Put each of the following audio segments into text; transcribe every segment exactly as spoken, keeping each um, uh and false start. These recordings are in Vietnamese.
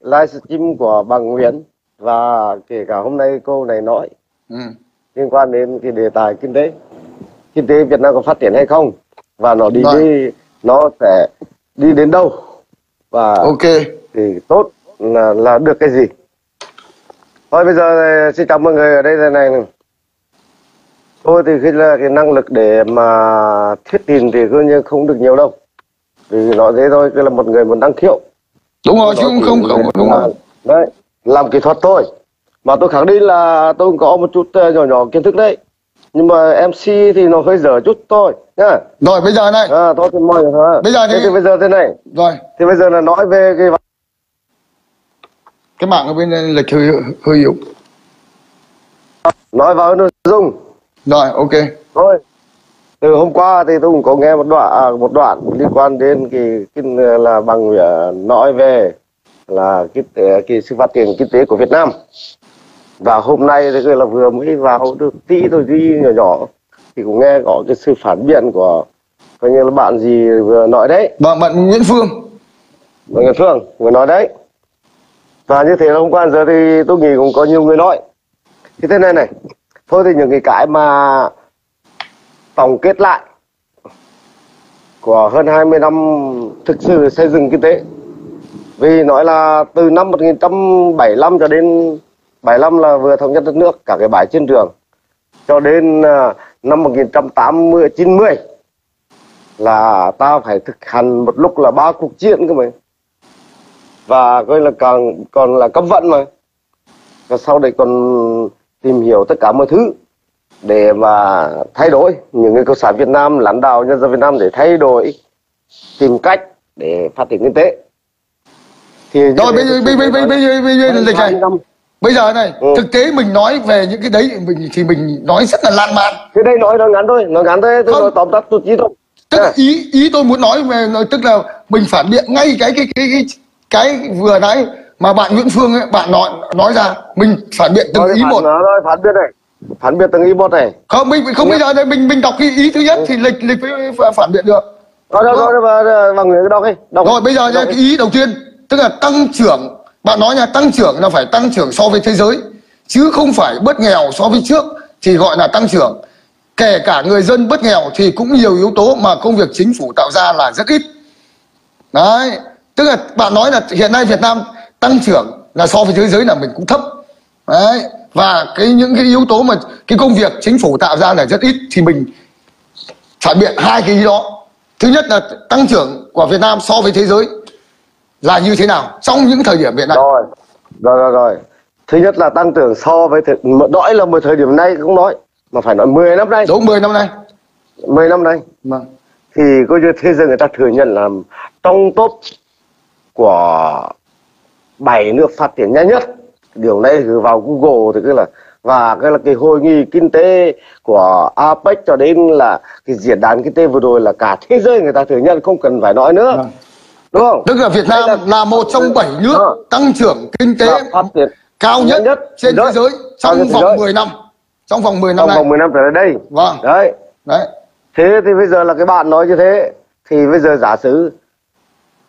livestream của bà Nguyễn và kể cả hôm nay cô này nói ừ. liên quan đến cái đề tài kinh tế, kinh tế Việt Nam có phát triển hay không và nó đi, đi nó sẽ đi đến đâu và ok thì tốt là là được cái gì. Thôi bây giờ xin chào mọi người ở đây này, này. Tôi thì khi là cái năng lực để mà thuyết trình thì cứ như không được nhiều đâu, vì nói thế thôi cứ là một người muốn năng khiếu đúng rồi chứ không không, không đúng rồi đấy, làm kỹ thuật thôi mà tôi khẳng định là tôi có một chút nhỏ nhỏ kiến thức đấy, nhưng mà em xê thì nó hơi dở chút thôi nhá. Rồi bây giờ này à, thôi thì mời hả? Bây giờ thì... Thế thì bây giờ thế này rồi thì bây giờ là nói về cái cái mạng ở bên lịch hơi hơi yếu, nói vào nội dung rồi ok thôi. Từ hôm qua thì tôi cũng có nghe một đoạn một đoạn liên quan đến cái, cái là bằng nói về là cái, cái sự phát triển kinh tế của Việt Nam, và hôm nay thì là vừa mới vào được tí thôi đi nhỏ nhỏ thì cũng nghe có cái sự phản biện của coi như là bạn gì vừa nói đấy, bạn bạn Nguyễn Phương bạn Nguyễn Phương vừa nói đấy, và như thế là hôm qua giờ thì tôi nghĩ cũng có nhiều người nói thì thế này này. Thôi thì những cái cái mà tổng kết lại của hơn hai mươi năm thực sự xây dựng kinh tế, vì nói là từ năm một nghìn chín trăm bảy mươi lăm cho đến bảy mươi lăm là vừa thống nhất đất nước, cả cái bãi chiến trường, cho đến năm một nghìn chín trăm tám mươi chín mươi là ta phải thực hành một lúc là ba cuộc chiến cơ mà, và coi là càng còn là cấm vận mà, và sau đấy còn tìm hiểu tất cả mọi thứ để mà thay đổi những người cộng sản Việt Nam, lãnh đạo nhân dân Việt Nam để thay đổi, tìm cách để phát triển kinh tế. Thì rồi bây giờ bây giờ bây giờ bây giờ lịch này bây giờ này ừ. thực tế mình nói về những cái đấy mình thì mình nói rất là lan man. Cái đây nói nó ngắn thôi, nó ngắn thôi, tôi nói tóm tắt tôi chỉ thôi. Tức à. ý ý tôi muốn nói về tức là mình phản biện ngay cái cái cái cái, cái vừa nãy mà bạn Nguyễn Phương ấy, bạn nói nói ra, mình phản biện từng ý một. Nói phản biện này. Phản biện từng ý một này. Không mình không bây giờ đây mình mình đọc cái ý thứ nhất ừ. thì lịch lịch phản biện được. Rồi rồi rồi và và người đọc đi. Đọc. Rồi bây giờ nha, cái ý đầu tiên tức là tăng trưởng, bạn nói nha, tăng trưởng là phải tăng trưởng so với thế giới chứ không phải bớt nghèo so với trước thì gọi là tăng trưởng. Kể cả người dân bớt nghèo thì cũng nhiều yếu tố mà công việc chính phủ tạo ra là rất ít. Đấy, tức là bạn nói là hiện nay Việt Nam tăng trưởng là so với thế giới là mình cũng thấp. Đấy, và cái những cái yếu tố mà cái công việc chính phủ tạo ra là rất ít thì mình phản biện hai cái ý đó. Thứ nhất là tăng trưởng của Việt Nam so với thế giới là như thế nào trong những thời điểm hiện nay. Rồi, rồi, rồi, rồi. Thứ nhất là tăng trưởng so với thời... Đói là một thời điểm nay cũng nói, mà phải nói mười năm nay. Đúng, mười năm nay. mười năm nay. Vâng. Thì coi như thế giới người ta thừa nhận là trong top của bảy nước phát triển nhanh nhất. Điều này gửi vào Google thì cứ là và cái là cái hội nghị kinh tế của a pếch cho đến là cái diễn đàn kinh tế vừa rồi là cả thế giới người ta thừa nhận, không cần phải nói nữa. Vâng. Đúng không? Tức là Việt Nam là, là một trong bảy nước à, tăng trưởng kinh tế phát triển cao nhất, nhất trên thế giới trong vòng mười năm. Trong vòng mười năm trong vòng mười năm trở lại đây. Vâng. Đấy. Đấy. Thế thì bây giờ là cái bạn nói như thế thì bây giờ giả sử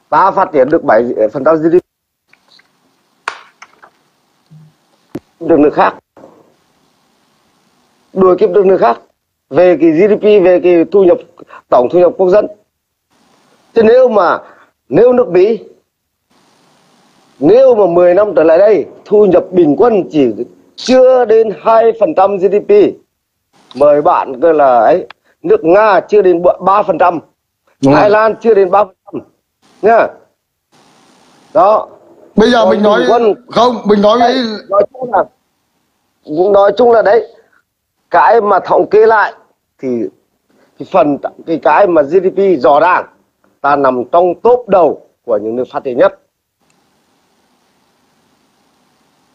ta phát triển được bảy phần trăm giê đê pê được nước khác, đuổi kịp được nước khác về cái giê đê pê, về cái thu nhập tổng thu nhập quốc dân. Chứ nếu mà nếu nước Mỹ nếu mà mười năm trở lại đây thu nhập bình quân chỉ chưa đến hai phần trăm giê đê pê, mời bạn coi là ấy, nước Nga chưa đến ba phần trăm, Thái Lan chưa đến ba phần trăm nhá. Đó. Bây giờ nói mình nói quân, không mình nói đấy, với... nói chung là nói chung là đấy, cái mà thống kê lại thì, thì phần cái cái mà giê đê pê rõ ràng ta nằm trong top đầu của những nước phát triển nhất.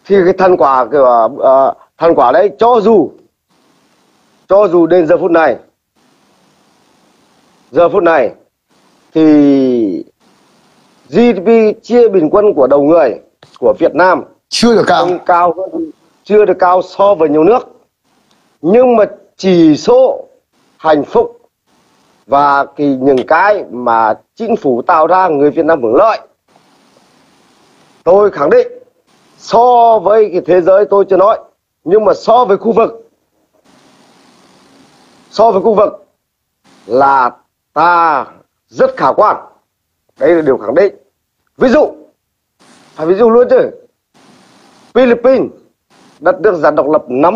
Thì cái thành quả của uh, thành quả đấy cho dù cho dù đến giờ phút này giờ phút này thì giê đê pê chia bình quân của đầu người của Việt Nam chưa được cao, cao hơn, chưa được cao so với nhiều nước, nhưng mà chỉ số hạnh phúc và cái những cái mà chính phủ tạo ra người Việt Nam hưởng lợi tôi khẳng định so với cái thế giới tôi chưa nói, nhưng mà so với khu vực, so với khu vực là ta rất khả quan. Đấy là điều khẳng định. Ví dụ, phải ví dụ luôn chứ, Philippines, đất nước giành độc lập năm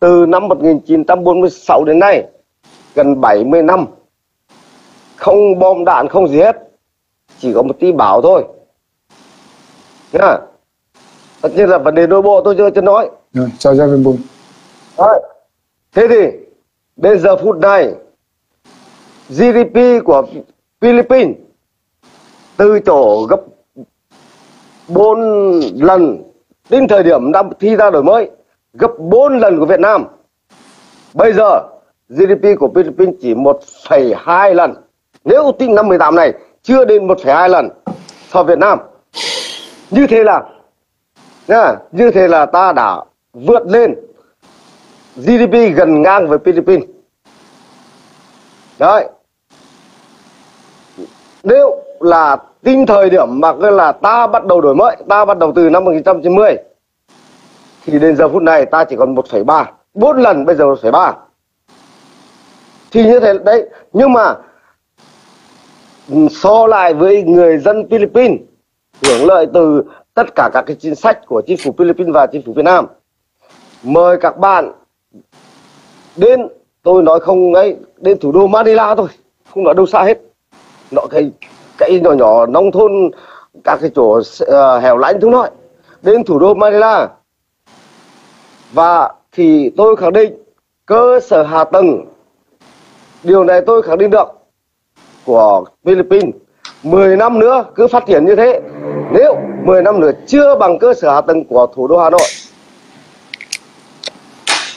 từ năm một nghìn chín trăm bốn mươi sáu đến nay, gần bảy mươi năm, không bom đạn, không gì hết, chỉ có một tí bảo thôi. Nha. Tất nhiên là vấn đề nội bộ tôi chưa chưa nói. Rồi, chào ra bên bùng. Thế thì đến giờ phút này giê đê pê của Philippines từ chỗ gấp bốn lần đến thời điểm năm thi ra đổi mới, gấp bốn lần của Việt Nam. Bây giờ giê đê pê của Philippines chỉ một phẩy hai lần, nếu tính năm mười tám này chưa đến một phẩy hai lần so với Việt Nam. Như thế là nha, như thế là ta đã vượt lên giê đê pê gần ngang với Philippines. Đấy. Nếu là tính thời điểm mà là ta bắt đầu đổi mới, ta bắt đầu từ năm một nghìn chín trăm chín mươi, thì đến giờ phút này ta chỉ còn một phẩy ba, bốn lần bây giờ một phẩy ba. Thì như thế đấy, nhưng mà so lại với người dân Philippines hưởng lợi từ tất cả các cái chính sách của chính phủ Philippines và chính phủ Việt Nam. Mời các bạn đến, tôi nói không ấy, đến thủ đô Manila thôi, không nói đâu xa hết. Nó cái cái nhỏ nhỏ nông thôn, các cái chỗ uh, hẻo lánh chúng nói. Đến thủ đô Manila. Và thì tôi khẳng định cơ sở hạ tầng, điều này tôi khẳng định được, của Philippines mười năm nữa cứ phát triển như thế. Nếu mười năm nữa chưa bằng cơ sở hạ tầng của thủ đô Hà Nội.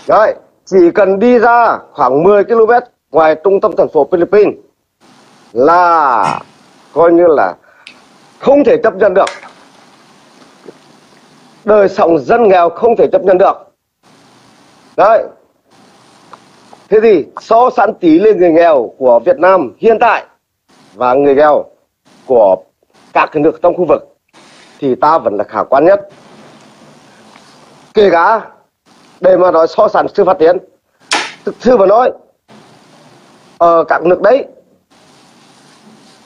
Đấy, chỉ cần đi ra khoảng mười ki lô mét ngoài trung tâm thành phố Philippines là coi như là không thể chấp nhận được. Đời sống dân nghèo không thể chấp nhận được. Đấy. Thế thì so sánh tỷ lệ người nghèo của Việt Nam hiện tại và người nghèo của các nước trong khu vực thì ta vẫn là khả quan nhất. Kể cả để mà nói so sánh sự phát triển, thực sự mà nói ở các nước đấy,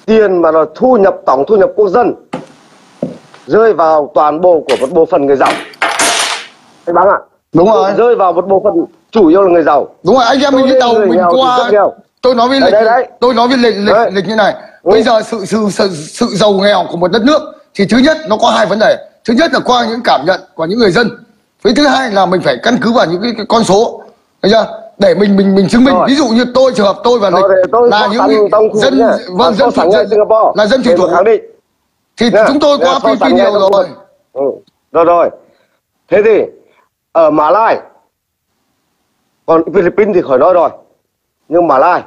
tiền mà là thu nhập, tổng thu nhập quốc dân rơi vào toàn bộ của một bộ phận người giàu. Anh Bang ạ, đúng rồi, rơi vào một bộ phận chủ yếu là người giàu. Đúng rồi, anh em mình đi tàu mình qua, tôi nói với lịch, đấy, đấy. tôi nói với lịch lịch, lịch như này. Ừ. Bây giờ sự, sự sự sự giàu nghèo của một đất nước thì thứ nhất nó có hai vấn đề. Thứ nhất là qua những cảm nhận của những người dân. Với thứ hai là mình phải căn cứ vào những cái, cái con số, thấy chưa? Để mình mình mình chứng minh. Rồi. Ví dụ như tôi, trường hợp tôi và Lịch là những dân, vâng, dân chủ Singapore là dân chủ thuộc khẳng định. Thì nha, chúng tôi qua pê pê nhiều rồi. Ừ. Rồi rồi. Thế thì ở Mã Lai, còn Philippines thì khỏi nói rồi. Nhưng Mã Lai,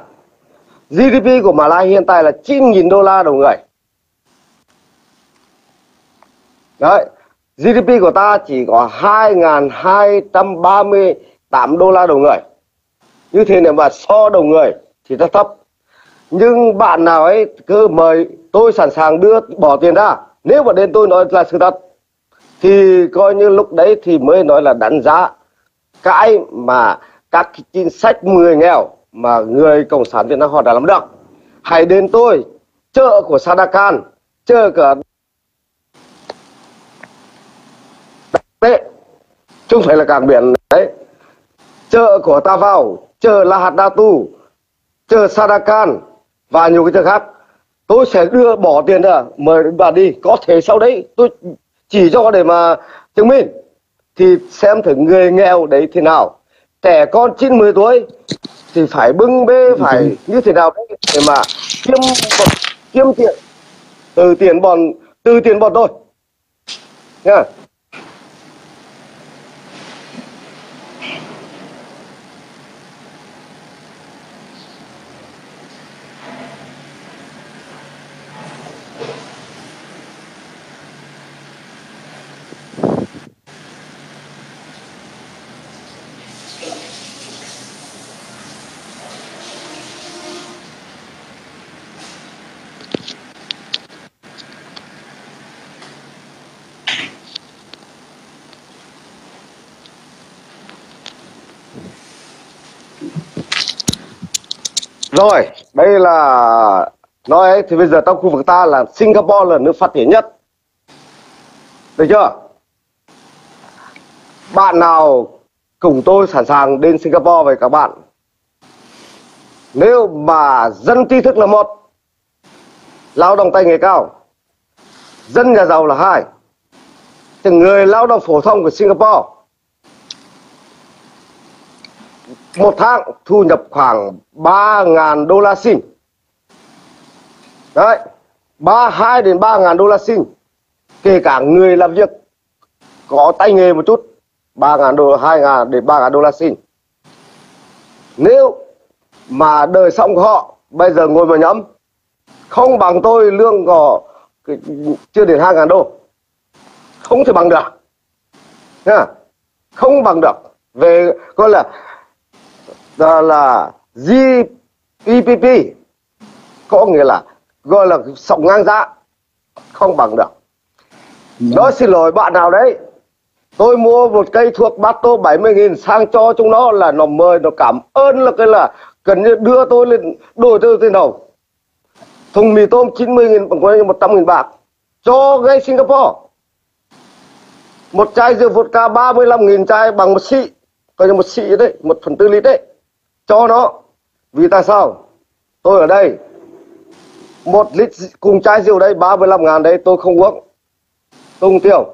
giê đê pê của Mã Lai hiện tại là chín nghìn đô la đầu người. Đấy, giê đê pê của ta chỉ có hai nghìn hai trăm ba mươi tám đô la đầu người. Như thế này mà so đầu người thì rất thấp. Nhưng bạn nào ấy cứ mời, tôi sẵn sàng đưa bỏ tiền ra. Nếu mà đến tôi nói là sự thật thì coi như lúc đấy thì mới nói là đánh giá cái mà các chính sách người nghèo mà người Cộng sản Việt Nam họ đã làm được. Hãy đến tôi, chợ của Sadakan, chợ cả đấy, chứ không phải là cảng biển đấy. Chợ của Ta Vào, chợ La Hạt Đa Tu, chợ Sadakan và nhiều cái chợ khác. Tôi sẽ đưa bỏ tiền ra, mời bà đi. Có thể sau đấy tôi chỉ cho để mà chứng minh. Thì xem thử người nghèo đấy thế nào. Trẻ con chín mười tuổi thì phải bưng bê, phải như thế nào đấy để mà kiếm, kiếm tiền từ tiền bọn từ tiền bọn tôi nha. Rồi, đây là nói ấy, thì bây giờ trong khu vực ta là Singapore là nước phát triển nhất. Được chưa? Bạn nào cùng tôi sẵn sàng đến Singapore với các bạn. Nếu mà dân trí thức là một, lao động tay nghề cao, dân nhà giàu là hai, thì người lao động phổ thông của Singapore một tháng thu nhập khoảng ba nghìn đô la Sing. Đấy, ba, hai đến ba nghìn đô la Sing. Kể cả người làm việc có tay nghề một chút, ba nghìn đô, hai nghìn đến ba nghìn đô la Sing. Nếu mà đời sống của họ bây giờ ngồi mà nhẫm, không bằng tôi lương gò chưa đến hai nghìn đô. Không thể bằng được. Nha. Không bằng được. Về coi là là giê đê pê, có nghĩa là gọi là sống ngang giá, không bằng được. Nói xin lỗi bạn nào đấy, tôi mua một cây thuốc bát tô bảy mươi nghìn sang cho chúng nó là nó mời, nó cảm ơn là cái là cần như đưa tôi lên, đổi tôi lên đầu. Thùng mì tôm chín mươi nghìn bằng quanh một trăm nghìn bạc cho gây Singapore. Một chai rượu vodka ba mươi lăm nghìn chai bằng một xị, coi như một xị đấy, một phần tư lít đấy, cho nó. Vì tại sao? Tôi ở đây một lít cùng chai rượu đấy ba mươi lăm ngàn đấy tôi không uống, tôi không tiêu.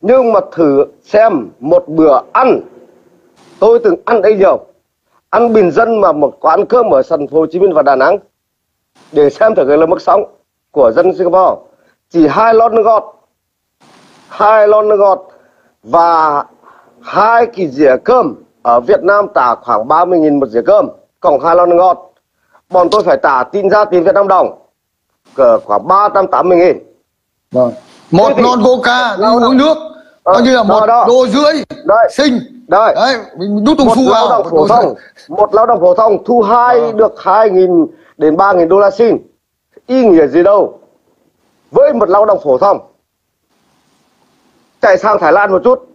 Nhưng mà thử xem một bữa ăn, tôi từng ăn đấy nhiều, ăn bình dân mà một quán cơm ở thành phố Hồ Chí Minh và Đà Nẵng, để xem thử cái là mức sống của dân Singapore. Chỉ hai lon nước ngọt, hai lon nước ngọt và hai cái dĩa cơm. Ở Việt Nam trả khoảng ba mươi nghìn một dĩa cơm, còn hai lon nước ngọt, bọn tôi phải trả tin ra tiền Việt Nam đồng cỡ khoảng ba trăm tám mươi nghìn. Vâng. Một thì lon coca uống nước coi ờ, như là đó, một đó. đô rưỡi đấy. Sinh đấy, đấy. Mình đút thùng một phu lao vào. Động phổ thông, một lao động phổ thông thu hai à. được hai nghìn đến ba nghìn đô la Sinh, ý nghĩa gì đâu với một lao động phổ thông. Chạy sang Thái Lan một chút,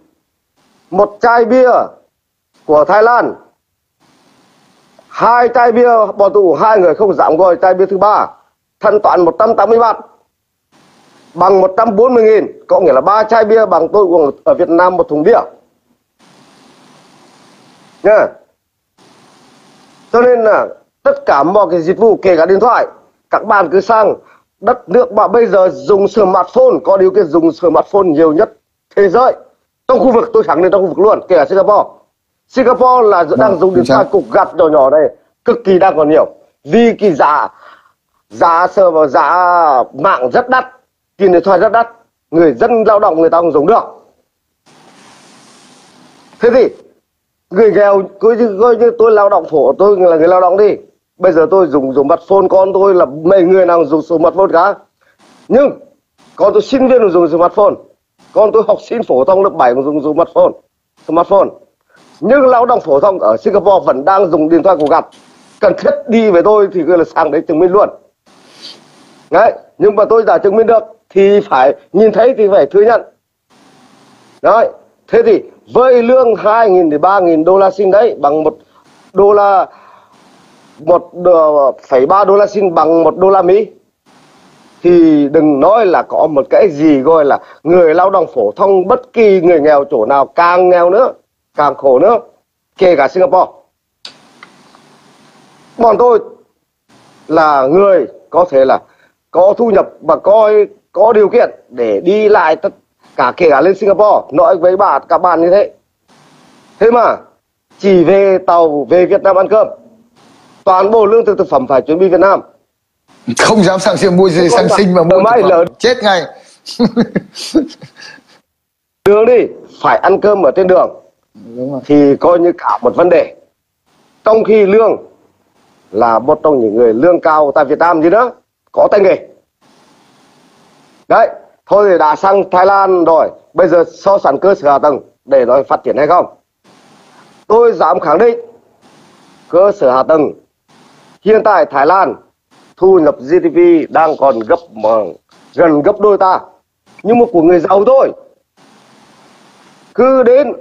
một chai bia của Thái Lan, hai chai bia bỏ tù, hai người không dám gọi chai bia thứ ba, thanh toán một trăm tám mươi baht bằng một trăm bốn mươi nghìn, có nghĩa là ba chai bia bằng tôi uống ở Việt Nam một thùng bia nha. Cho nên là tất cả mọi cái dịch vụ, kể cả điện thoại, các bạn cứ sang đất nước mà bây giờ dùng smartphone, có điều kiện dùng smartphone nhiều nhất thế giới trong khu vực, tôi khẳng định trong khu vực luôn, kể cả Singapore. Singapore là đang Được, dùng điện thoại cục gặt nhỏ nhỏ này cực kỳ đang còn nhiều, vì cái giá giá sờ vào giá mạng rất đắt, tiền điện thoại rất đắt, người dân lao động người ta không dùng được. Thế thì người nghèo cứ như tôi lao động phổ, tôi là người lao động đi, bây giờ tôi dùng dùng smartphone, con tôi là mấy người nào dùng smartphone cả, nhưng con tôi sinh viên dùng smartphone, con tôi học sinh phổ thông lớp bảy cũng dùng dùng smartphone, smartphone. Nhưng lao động phổ thông ở Singapore vẫn đang dùng điện thoại cục gặt. Cần thiết đi với tôi thì gọi là sang đấy chứng minh luôn. Đấy, nhưng mà tôi đã chứng minh được thì phải nhìn thấy thì phải thừa nhận. Đấy, thế thì với lương hai nghìn đến ba nghìn đô la Sinh đấy, bằng một đô la một phẩy ba đô la Sinh, bằng một đô la Mỹ, thì đừng nói là có một cái gì gọi là người lao động phổ thông, bất kỳ người nghèo chỗ nào, càng nghèo nữa càng khổ nữa, kể cả Singapore. Bọn tôi là người có thể là có thu nhập và coi có điều kiện để đi lại tất cả, kể cả lên Singapore, nói với bà các bạn như thế. Thế mà chỉ về tàu về Việt Nam ăn cơm, toàn bộ lương thực thực phẩm phải chuẩn bị Việt Nam, không dám sang siêu mua gì sang sinh mà mua mãi lớn chết ngay. Đường đi phải ăn cơm ở trên đường. Đúng rồi. Thì coi như cả một vấn đề, trong khi lương là một trong những người lương cao tại Việt Nam gì đó, có tay nghề đấy. Thôi thì đã sang Thái Lan rồi, bây giờ so sánh cơ sở hạ tầng để nó phát triển hay không, tôi dám khẳng định cơ sở hạ tầng hiện tại Thái Lan thu nhập giê đê pê đang còn gấp mà, gần gấp đôi ta, nhưng mà của người giàu thôi. Cứ đến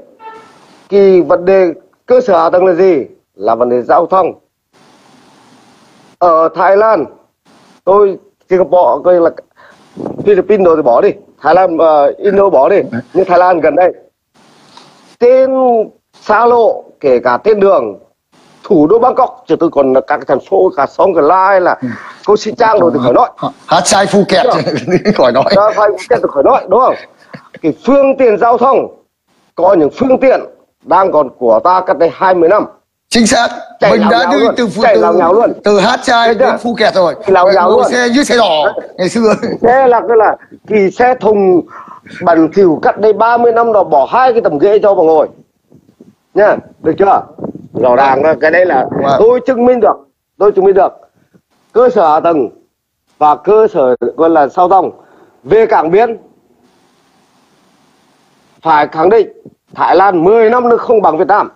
cái vấn đề cơ sở hạ tầng là gì? Là vấn đề giao thông, ở Thái Lan, tôi Singapore coi là Philippines rồi thì bỏ đi, Thái Lan uh, Indo bỏ đi, nhưng Thái Lan gần đây tên xa lộ kể cả tên đường thủ đô Bangkok chứ tôi còn các thành phố cả xóm cả lai là cô xin trang rồi thì khỏi nói, hát sai Phu Kẹt khỏi nói, hát sai Phu Kẹt thì khỏi nói, đúng không? Cái phương tiện giao thông có những phương tiện đang còn của ta cách đây hai mươi năm. Chính xác, chạy mình đã đi từ Phu Kẹt luôn, từ hát sai đến Phu Kẹt rồi, xe dưới xe đỏ ngày xưa, xe là cái là kỳ xe thùng bẩn thỉu cách đây ba mươi năm đó bỏ hai cái tầm ghế cho vào ngồi nha, được chưa? Rõ ràng là cái đấy là tôi chứng minh được, tôi chứng minh được cơ sở hạ tầng và cơ sở gọi là giao thông. Về cảng biển phải khẳng định Thái Lan mười năm nữa không bằng Việt Nam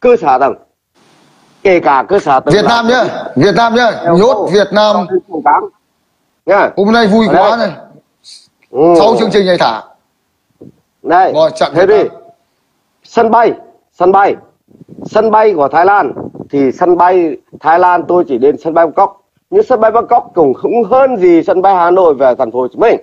cơ sở hạ tầng, kể cả cơ sở hạ tầng Việt Nam nhá, Việt Nam nhá, nhốt Việt Nam nha. Hôm nay vui quá này, sau chương trình này thả này, thế đi sân bay, sân bay sân bay của Thái Lan thì sân bay Thái Lan tôi chỉ đến sân bay Bangkok, nhưng sân bay Bangkok cũng không hơn gì sân bay Hà Nội và thành phố Hồ Chí Minh.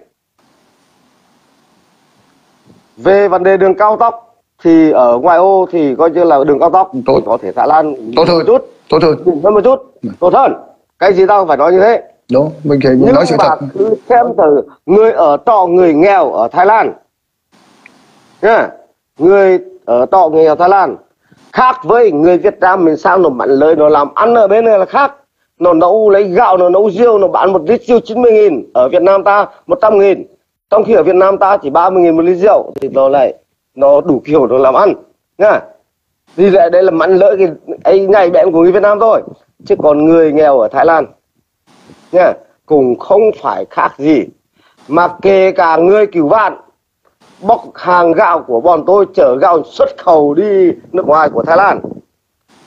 Về vấn đề đường cao tốc thì ở ngoại ô thì coi như là đường cao tốc tốt, có thể Thái Lan tốt hơn một chút, tốt hơn một chút, tốt hơn. Cái gì tao phải nói như thế. Đúng, mình phải nói sự thật. Cứ xem từ người ở trọ người nghèo ở Thái Lan, nha, người ở trọ người nghèo Thái Lan khác với người Việt Nam mình sang nó mặn lời, nó làm ăn ở bên này là khác. Nó nấu lấy gạo, nó nấu riêu, nó bán một lít riêu chín mươi nghìn, ở Việt Nam ta một trăm nghìn, trong khi ở Việt Nam ta chỉ ba mươi nghìn một lít rượu thì nó lại nó đủ kiểu nó làm ăn nha. Vì vậy đây là mặn lợi cái ấy ngày bẹn của người Việt Nam thôi, chứ còn người nghèo ở Thái Lan nha cũng không phải khác gì, mà kể cả người Cửu Vạn bóc hàng gạo của bọn tôi chở gạo xuất khẩu đi nước ngoài của Thái Lan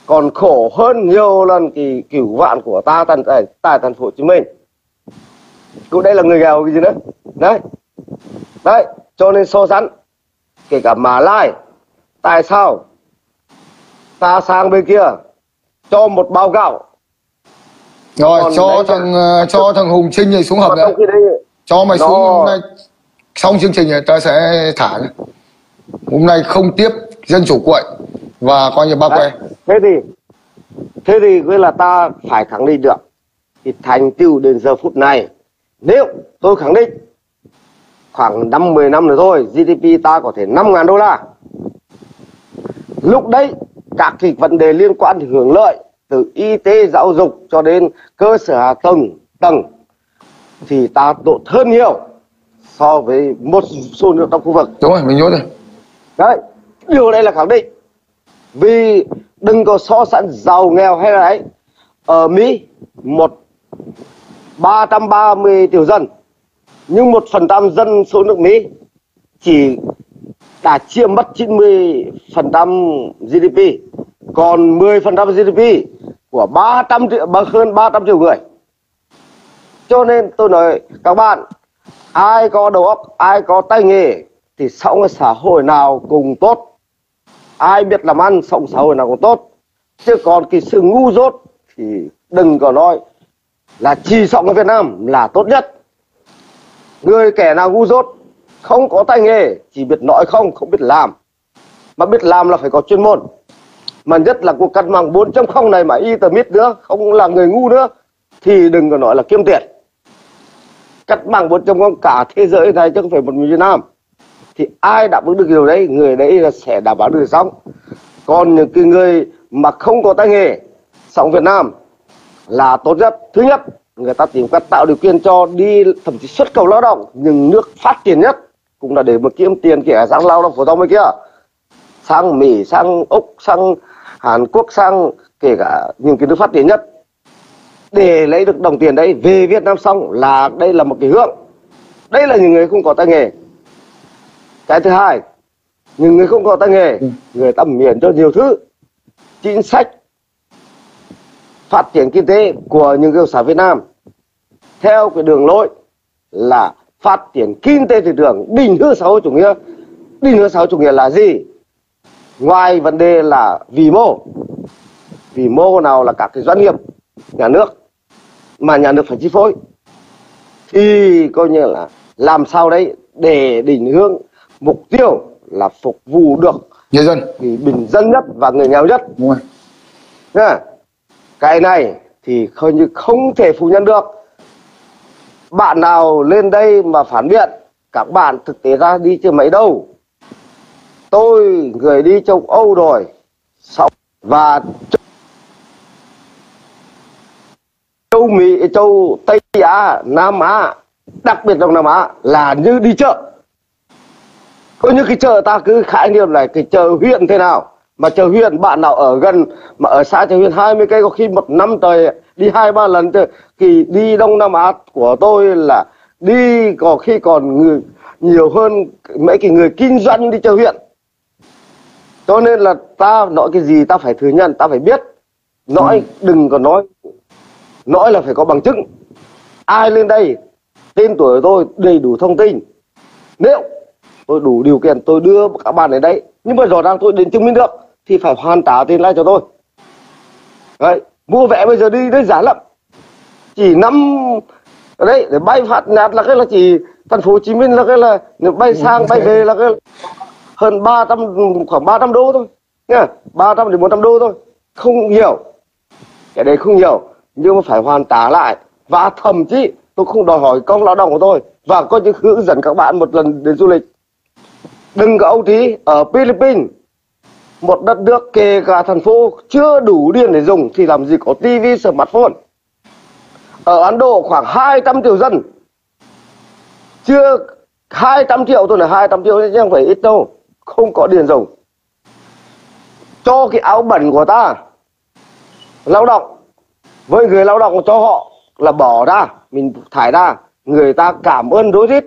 còn khổ hơn nhiều lần thì Cửu Vạn của ta tại tại thành phố Hồ Chí Minh. Cũng đây là người nghèo cái gì nữa đấy, đấy cho nên so sánh kể cả Mã Lai, tại sao ta sang bên kia cho một bao gạo rồi còn cho thằng là... cho thằng Hùng Trinh này xuống hầm đấy, cho mày nó... xuống này. Xong chương trình này ta sẽ thả. Hôm nay không tiếp dân chủ cuội và coi như ba que. Thế thì Thế thì với là ta phải khẳng định được thì thành tựu đến giờ phút này. Nếu tôi khẳng định khoảng năm mười năm nữa thôi giê đê pê ta có thể năm ngàn đô la. Lúc đấy các cái vấn đề liên quan hưởng lợi từ y tế, giáo dục cho đến cơ sở hạ tầng tầng thì ta tốt hơn nhiều so với một số nước trong khu vực. Đúng rồi, mình nhốt rồi. Đấy, điều này là khẳng định. Vì đừng có so sánh giàu nghèo hay là ấy. Ở Mỹ, một ba trăm ba mươi triệu dân, nhưng một phần trăm dân số nước Mỹ chỉ đã chia mất chín mươi phần trăm giê đê pê, còn mười phần trăm giê đê pê của ba trăm triệu, hơn ba trăm triệu người. Cho nên tôi nói các bạn, ai có đầu óc, ai có tay nghề thì sống ở xã hội nào cũng tốt. Ai biết làm ăn, sống xã hội nào cũng tốt. Chứ còn cái sự ngu dốt thì đừng có nói là chỉ sống ở Việt Nam là tốt nhất. Người kẻ nào ngu dốt, không có tay nghề, chỉ biết nói không, không biết làm. Mà biết làm là phải có chuyên môn. Mà nhất là cuộc cách mạng bốn chấm không này mà internet nữa, không là người ngu nữa, thì đừng có nói là kiếm tiền. Cách mạng bốn chấm không cả thế giới này chứ không phải một mình Việt Nam, thì ai đáp ứng được điều đấy người đấy là sẽ đảm bảo được sống. Còn những cái người mà không có tay nghề sống Việt Nam là tốt nhất. Thứ nhất, người ta tìm cách tạo điều kiện cho đi thậm chí xuất khẩu lao động những nước phát triển nhất cũng là để mà kiếm tiền, kể sang lao động phổ thông bên kia, sang Mỹ, sang Úc, sang Hàn Quốc, sang kể cả những cái nước phát triển nhất, để lấy được đồng tiền đấy về Việt Nam xong là đây là một cái hướng. Đây là những người không có tay nghề. Cái thứ hai, những người không có tay nghề, người ta miễn cho nhiều thứ. Chính sách phát triển kinh tế của những cái xã Việt Nam theo cái đường lối là phát triển kinh tế thị trường, định hướng xã hội chủ nghĩa. Định hướng xã hội chủ nghĩa là gì? Ngoài vấn đề là vĩ mô, vĩ mô nào là các cái doanh nghiệp, nhà nước mà nhà nước phải chi phối, thì coi như là làm sao đấy để định hướng mục tiêu là phục vụ được người dân, người bình dân nhất và người nghèo nhất. Đúng rồi. Nha. Cái này thì coi như không thể phủ nhận được. Bạn nào lên đây mà phản biện, các bạn thực tế ra đi chưa mấy đâu. Tôi người đi châu Âu rồi, và châu Mỹ, châu Tây Á, Nam Á, đặc biệt Đông Nam Á là như đi chợ. Có những cái chợ ta cứ khái niệm này, cái chợ huyện thế nào, mà chợ huyện bạn nào ở gần, mà ở xã chợ huyện hai mươi cây, có khi một năm trời đi hai ba lần. Thì đi Đông Nam Á của tôi là đi có khi còn người, nhiều hơn mấy cái người kinh doanh đi chợ huyện. Cho nên là ta nói cái gì ta phải thừa nhận, ta phải biết. Nói ừ. đừng có nói, nói là phải có bằng chứng. Ai lên đây, tên tuổi tôi đầy đủ thông tin. Nếu tôi đủ điều kiện tôi đưa các bạn đến đấy, nhưng mà rõ ràng tôi đến chứng minh được thì phải hoàn trả tiền lại cho tôi. Đấy, mua vé bây giờ đi đấy giá lắm, chỉ năm đấy để bay phạt nạt là cái là chỉ thành phố Hồ Chí Minh là cái là nếu bay sang bay về là cái là hơn ba trăm, khoảng ba trăm đô thôi nha, ba trăm đến bốn trăm đô thôi, không nhiều, cái đấy không nhiều, nhưng mà phải hoàn trả lại. Và thậm chí tôi không đòi hỏi công lao động của tôi, và có những hướng dẫn các bạn một lần đến du lịch. Đừng có âu thí, ở Philippines, một đất nước kể cả thành phố chưa đủ điện để dùng thì làm gì có tivi, smartphone. Ở Ấn Độ khoảng hai trăm triệu dân, chưa hai trăm triệu, tôi nói hai trăm triệu chứ không phải ít đâu, không có điện dùng. Cho cái áo bẩn của ta, lao động, với người lao động cho họ là bỏ ra, mình thải ra, người ta cảm ơn đối rít.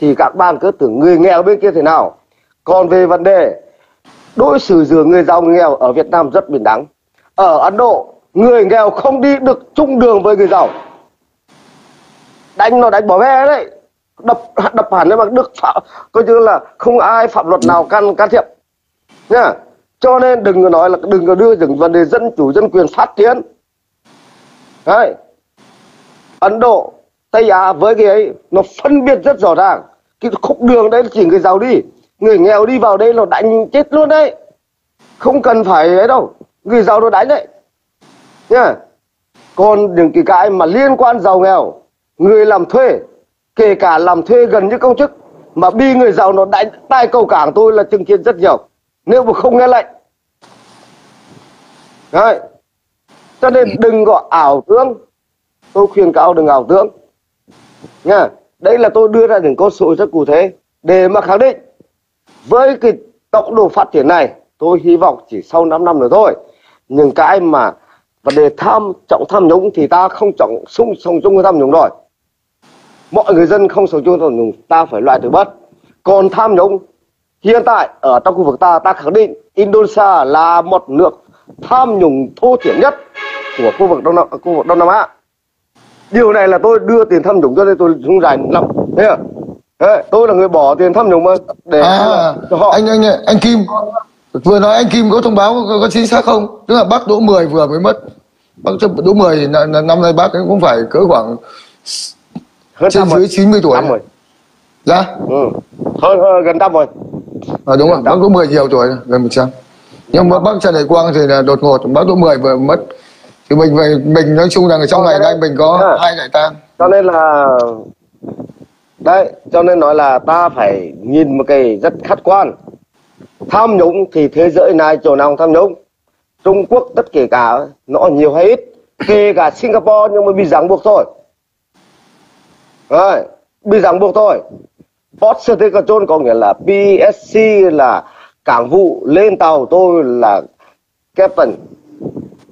Thì các bạn cứ tưởng người nghèo bên kia thế nào. Còn về vấn đề đối xử giữa người giàu người nghèo, ở Việt Nam rất bình đẳng. Ở Ấn Độ, người nghèo không đi được chung đường với người giàu, đánh nó đánh bỏ ve đấy, đập đập hẳn đấy, bằng Đức phạm, coi như là không ai phạm luật nào can can thiệp nha. Cho nên đừng có nói là đừng có đưa những vấn đề dân chủ dân quyền phát triển đấy. Ấn Độ, Tây Á với cái ấy nó phân biệt rất rõ ràng. Cái khúc đường đấy chỉ người giàu đi, người nghèo đi vào đây nó đánh chết luôn đấy, không cần phải ấy đâu, người giàu nó đánh đấy nha. Còn những cái cái mà liên quan giàu nghèo, người làm thuê, kể cả làm thuê gần như công chức mà bị người giàu nó đánh tai cầu cảng, tôi là chứng kiến rất nhiều nếu mà không nghe lệnh đấy. Cho nên đừng có ảo tưởng, tôi khuyên các ông đừng ảo tưởng nha. Đấy là tôi đưa ra những con số rất cụ thể để mà khẳng định với cái tốc độ phát triển này. Tôi hy vọng chỉ sau năm năm nữa thôi, những cái mà vấn đề tham trọng tham nhũng thì ta không trọng xung sống chung với tham nhũng rồi, mọi người dân không sống chung tham nhũng, ta phải loại trừ bớt. Còn tham nhũng hiện tại ở trong khu vực ta, ta khẳng định Indonesia là một nước tham nhũng thô thiển nhất của khu vực Đông Nam, khu vực Đông Nam Á. Điều này là tôi đưa tiền tham nhũng cho nên tôi không giải lắm. Thế à? Tôi là người bỏ tiền tham nhũng mà để à, cho họ. Anh anh anh Kim vừa nói, anh Kim có thông báo có, có chính xác không? Tức là bác Đỗ Mười vừa mới mất. Bác Đỗ Mười thì năm nay bác cũng phải cỡ khoảng hơn trên dưới chín mươi tuổi. Dạ? Dạ? Ừ. Hơn, hơn gần trăm rồi. À, đúng rồi, bác Đỗ Mười nhiều tuổi, gần một trăm. Nhưng mà bác Trần Đại Quang thì là đột ngột, bác Đỗ Mười vừa mất. Thì mình về mình nói chung rằng trong cho ngày nay mình có à, hai đại tang, cho nên là đấy, cho nên nói là ta phải nhìn một cái rất khách quan. Tham nhũng thì thế giới này chỗ nào tham nhũng, Trung Quốc tất kể cả nó nhiều hay ít, kể cả Singapore nhưng mà bị ràng buộc thôi, rồi bị ràng buộc thôi. Port State Control có nghĩa là pê ét xê là cảng vụ, lên tàu tôi là captain.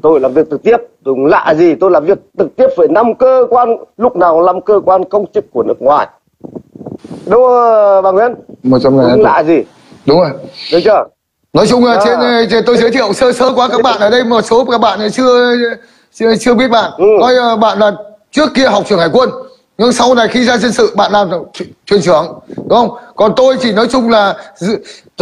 Tôi làm việc trực tiếp, tôi lạ gì, tôi làm việc trực tiếp với năm cơ quan, lúc nào làm cơ quan công chức của nước ngoài. Đúng không, bà Nguyễn? Một trong này lạ tôi... gì. Đúng rồi. Được chưa? Nói chung là à, trên, trên tôi giới thiệu sơ sơ qua các bạn ở đây, một số các bạn chưa chưa, chưa biết bạn. Ừ. Coi bạn là trước kia học trường Hải quân, nhưng sau này khi ra dân sự bạn làm thuyền trưởng, đúng không? Còn tôi chỉ nói chung là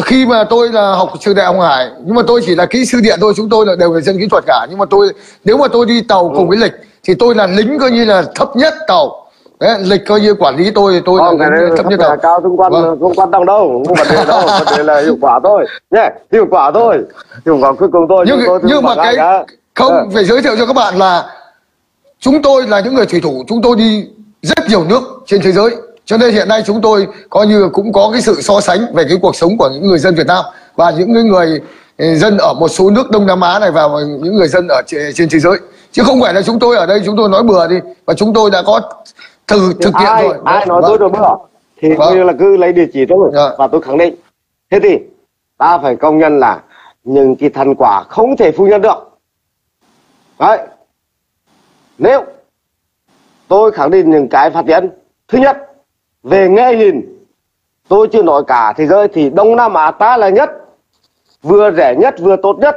khi mà tôi là học trường Đại học Hải, nhưng mà tôi chỉ là kỹ sư điện thôi, chúng tôi là đều là dân kỹ thuật cả. Nhưng mà tôi nếu mà tôi đi tàu cùng với lịch thì tôi là lính coi như là thấp nhất tàu. Đấy, lịch coi như quản lý tôi thì tôi không, là lính thấp nhất tàu. Cao tương quan, vâng. Không quan tâm đâu, không vấn đề đâu, vấn đề là hiệu quả thôi nhé, yeah, hiệu quả thôi, hiệu quả cuối cùng thôi. Nhưng, tôi, nhưng mà cái đã. Không à. Phải giới thiệu cho các bạn là chúng tôi là những người thủy thủ, chúng tôi đi rất nhiều nước trên thế giới. Cho nên hiện nay chúng tôi coi như cũng có cái sự so sánh về cái cuộc sống của những người dân Việt Nam và những người dân ở một số nước Đông Nam Á này và những người dân ở trên thế giới. Chứ không phải là chúng tôi ở đây chúng tôi nói bừa đi, và chúng tôi đã có thử thực hiện ai, rồi. Ai nói tôi rồi bừa thì coi như là cứ lấy địa chỉ thôi, à. Và tôi khẳng định. Thế thì ta phải công nhận là những cái thành quả không thể phủ nhận được. Đấy. Nếu tôi khẳng định những cái phát triển, thứ nhất về nghe nhìn, tôi chưa nói cả thế giới thì Đông Nam Á ta là nhất, vừa rẻ nhất vừa tốt nhất,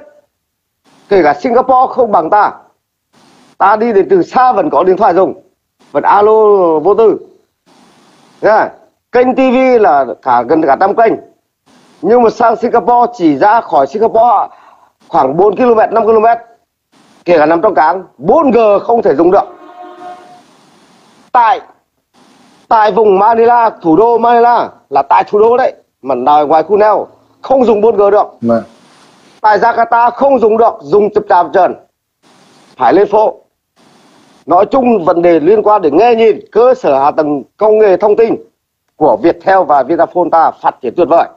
kể cả Singapore không bằng ta. Ta đi đến từ xa vẫn có điện thoại dùng, vẫn alo vô tư, yeah. Kênh ti vi là cả gần cả trăm kênh, nhưng mà sang Singapore chỉ ra khỏi Singapore khoảng bốn ki lô mét, năm ki lô mét, kể cả nằm trong cảng, bốn G không thể dùng được. Tại Tại vùng Manila, thủ đô Manila là tại thủ đô đấy, mà đòi ngoài khu neo không dùng bốn G được mà. Tại Jakarta không dùng được, dùng chập chạp trần, phải lên phố. Nói chung vấn đề liên quan đến nghe nhìn, cơ sở hạ tầng công nghệ thông tin của Viettel và Vinaphone ta phát triển tuyệt vời.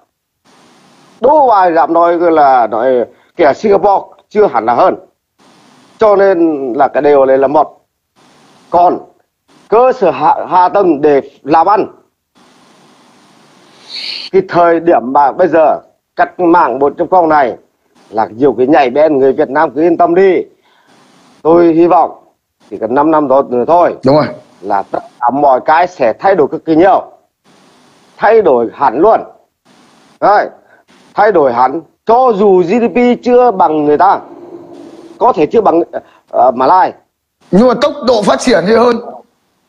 Đô ngoài giảm nói là nói kẻ Singapore chưa hẳn là hơn. Cho nên là cái điều này là một. Còn cơ sở hạ, hạ tầng để làm ăn, cái thời điểm mà bây giờ cách mạng một trong con này là nhiều cái nhảy bên, người Việt Nam cứ yên tâm đi. Tôi hy vọng chỉ cần năm năm đó thôi. Đúng rồi. Là tất cả mọi cái sẽ thay đổi cực kỳ nhiều, thay đổi hẳn luôn. Đấy, thay đổi hẳn. Cho dù giê đê pê chưa bằng người ta, có thể chưa bằng uh, Mã Lai, nhưng mà tốc độ phát triển thì hơn.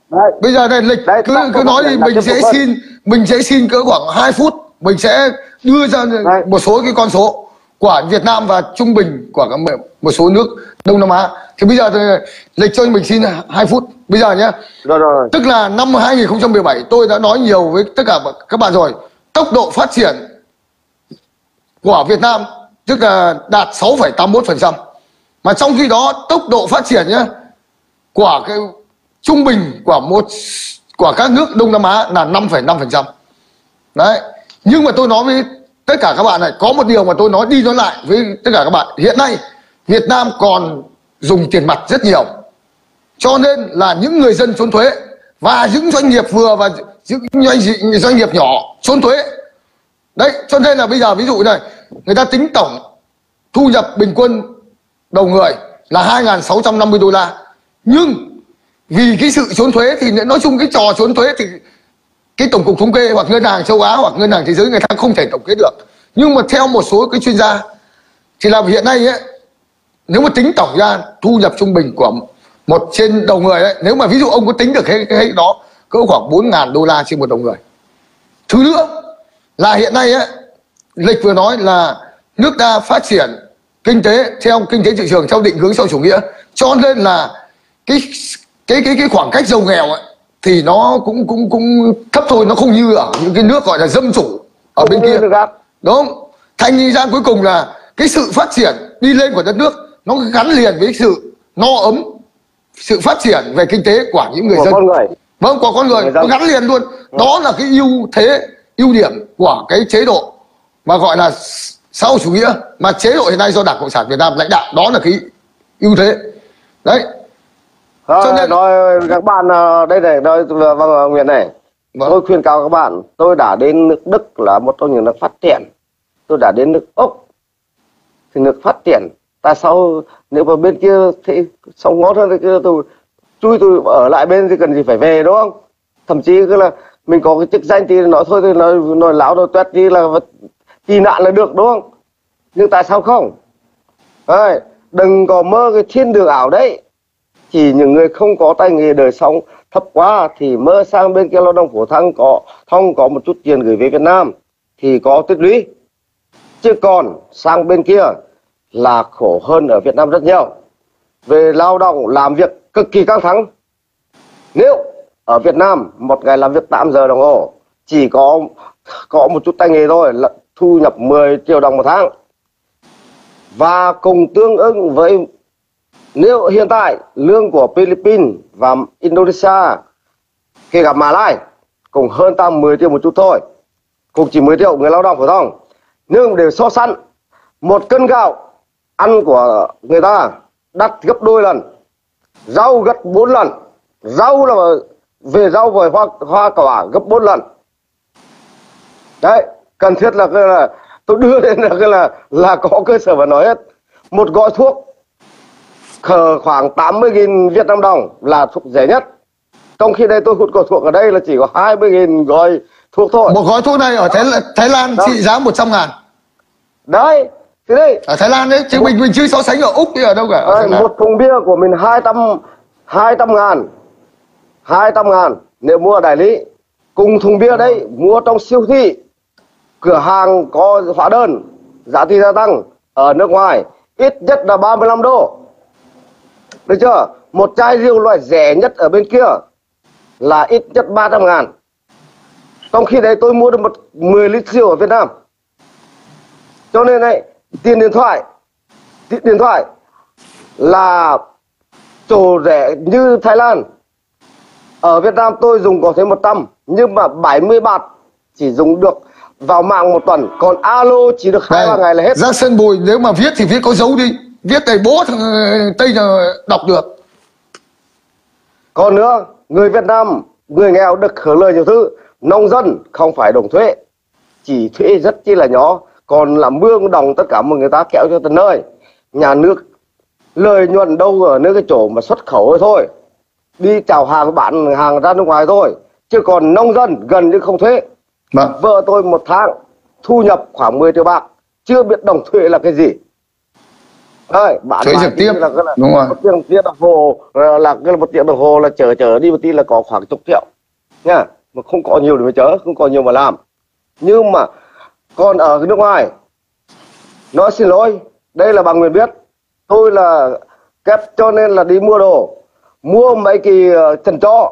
Đấy. Bây giờ đây lịch đấy, cứ, cứ nói thì mình sẽ xin hơn. Mình sẽ xin cỡ khoảng hai phút, mình sẽ đưa ra đấy. Một số cái con số của Việt Nam và trung bình của một số nước Đông Nam Á. Thì bây giờ thì lịch cho mình xin hai phút bây giờ nhé. Rồi, rồi, rồi. Tức là năm hai nghìn không trăm mười bảy tôi đã nói nhiều với tất cả các bạn rồi. Tốc độ phát triển của Việt Nam tức là đạt sáu phẩy tám mươi mốt phần trăm. Mà trong khi đó tốc độ phát triển nhé, của cái trung bình của một của các nước Đông Nam Á là năm phẩy năm phần trăm. Đấy. Nhưng mà tôi nói với tất cả các bạn này, có một điều mà tôi nói đi nói lại với tất cả các bạn. Hiện nay Việt Nam còn dùng tiền mặt rất nhiều. Cho nên là những người dân trốn thuế và những doanh nghiệp vừa và những doanh nghiệp nhỏ trốn thuế. Đấy, cho nên là bây giờ ví dụ này, người ta tính tổng thu nhập bình quân đầu người là hai nghìn sáu trăm năm mươi đô la. Nhưng vì cái sự trốn thuế thì nói chung cái trò trốn thuế thì cái tổng cục thống kê hoặc ngân hàng châu Á hoặc ngân hàng thế giới người ta không thể tổng kết được. Nhưng mà theo một số cái chuyên gia thì là hiện nay ấy, nếu mà tính tổng ra thu nhập trung bình của một trên đầu người ấy, nếu mà ví dụ ông có tính được cái, cái đó cỡ khoảng bốn nghìn đô la trên một đầu người. Thứ nữa là hiện nay ấy, lịch vừa nói là nước ta phát triển kinh tế theo kinh tế thị trường, theo định hướng sau chủ nghĩa, cho nên là cái cái cái cái khoảng cách giàu nghèo ấy, thì nó cũng cũng cũng thấp thôi, nó không như ở những cái nước gọi là dân chủ ở bên kia, đúng không? Thành ra cuối cùng là cái sự phát triển đi lên của đất nước nó gắn liền với sự no ấm, sự phát triển về kinh tế của những người của dân, con người. Vâng, của con người, người nó gắn liền luôn. Đúng. Đó là cái ưu thế, ưu điểm của cái chế độ mà gọi là xã hội chủ nghĩa mà chế độ hiện nay do Đảng Cộng sản Việt Nam lãnh đạo, đó là cái ưu thế đấy. Cho nên... Nói các bạn đây này, nói vâng Nguyễn này, vâng. Tôi khuyên cáo các bạn, tôi đã đến nước Đức là một trong những nước phát triển, tôi đã đến nước Úc thì nước phát triển. Tại sao nếu mà bên kia thì sống ngót hơn kia, tôi chui tôi ở lại bên thì cần gì phải về, đúng không? Thậm chí cứ là mình có cái chức danh thì nói thôi thì nói nói láo nói tuét đi là tị nạn là được, đúng không? Nhưng tại sao không? Đấy, đừng có mơ cái thiên đường ảo đấy. Chỉ những người không có tay nghề đời sống thấp quá thì mơ sang bên kia lao động phổ thông có thông có một chút tiền gửi về Việt Nam thì có tích lũy, chứ còn sang bên kia là khổ hơn ở Việt Nam rất nhiều. Về lao động làm việc cực kỳ căng thẳng. Nếu ở Việt Nam một ngày làm việc tám giờ đồng hồ chỉ có có một chút tay nghề thôi là thu nhập mười triệu đồng một tháng, và cùng tương ứng với nếu hiện tại lương của Philippines và Indonesia kể cả Mã Lai cùng hơn ta mười triệu một chút thôi, cùng chỉ mười triệu người lao động phổ thông, nhưng đều so sánh một cân gạo ăn của người ta đắt gấp đôi lần, rau gấp bốn lần, rau là về rau về hoa hoa quả gấp bốn lần. Đấy, cần thiết là cái là tôi đưa lên là cái là là có cơ sở và nói hết. Một gói thuốc khoảng tám mươi nghìn Việt Nam đồng là thuốc rẻ nhất. Trong khi đây tôi hụt gói thuốc ở đây là chỉ có hai mươi nghìn gói thuốc thôi. Một gói thuốc này ở Thái, Thái Lan trị giá một trăm ngàn. Đấy, thế đây. Ở Thái Lan đấy, chứ một, mình mình chưa so sánh ở Úc thì ở đâu cả. Ở à, một thùng bia của mình hai trăm ngàn. hai trăm ngàn nếu mua ở đại lý. Cùng thùng bia đấy mua trong siêu thị, cửa hàng có hóa đơn, giá trị gia tăng ở nước ngoài ít nhất là ba mươi lăm đô. Được chưa? Một chai rượu loại rẻ nhất ở bên kia là ít nhất ba trăm ngàn. Trong khi đấy tôi mua được một mười lít rượu ở Việt Nam. Cho nên này, tiền điện thoại, tiền điện thoại là chỗ rẻ như Thái Lan. Ở Việt Nam tôi dùng có thể một trăm, nhưng mà bảy mươi bạt chỉ dùng được vào mạng một tuần, còn alo chỉ được hai ba ngày là hết. Ra sân bồi nếu mà viết thì viết có dấu đi, viết đầy bố thằng Tây là đọc được. Còn nữa, người Việt Nam, người nghèo được hưởng lợi nhiều thứ. Nông dân không phải đổng thuế, chỉ thuế rất chi là nhỏ, còn là mương đồng tất cả mà người ta kéo cho tận nơi. Nhà nước lợi nhuận đâu ở nơi cái chỗ mà xuất khẩu thôi, đi chào hàng bạn hàng ra nước ngoài thôi, chứ còn nông dân gần như không thuế. Mà vợ tôi một tháng thu nhập khoảng mười triệu bạc, chưa biết đồng thuế là cái gì. Đấy, bạn thuế trực tiếp là, là đúng rồi. Một tiếng, tiếng đồng hồ là, là một tiếng đồng hồ là chở chở đi một tí là có khoảng chục triệu nha, mà không có nhiều để mà chở, không có nhiều mà làm. Nhưng mà còn ở nước ngoài, nói xin lỗi, đây là bà Nguyễn biết, tôi là kép cho nên là đi mua đồ, mua mấy cái chân chó